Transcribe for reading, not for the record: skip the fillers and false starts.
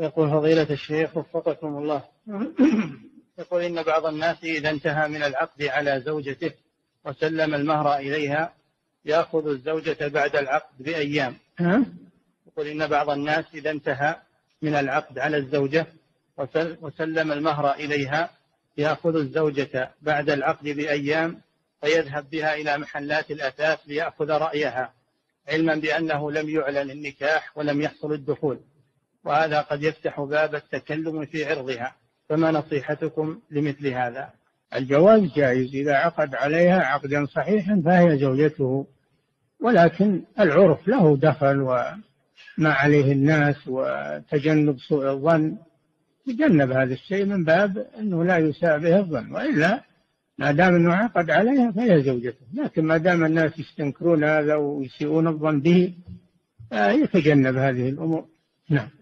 يقول فضيلة الشيخ وفقكم الله، يقول إن بعض الناس إذا انتهى من العقد على زوجته وسلم المهر إليها يأخذ الزوجة بعد العقد بأيام. يقول إن بعض الناس إذا انتهى من العقد على الزوجة وسلم المهر إليها يأخذ الزوجة بعد العقد بأيام ويذهب بها إلى محلات الأثاث ليأخذ رأيها، علما بأنه لم يعلن النكاح ولم يحصل الدخول، وهذا قد يفتح باب التكلم في عرضها، فما نصيحتكم لمثل هذا؟ الجواز جائز إذا عقد عليها عقدا صحيحا فهي زوجته، ولكن العرف له دخل وما عليه الناس وتجنب سوء الظن، تجنب هذا الشيء من باب أنه لا يساء به الظن، وإلا ما دام أنه عقد عليها فهي زوجته. لكن ما دام الناس يستنكرون هذا ويسيئون الظن به يتجنب هذه الأمور. نعم.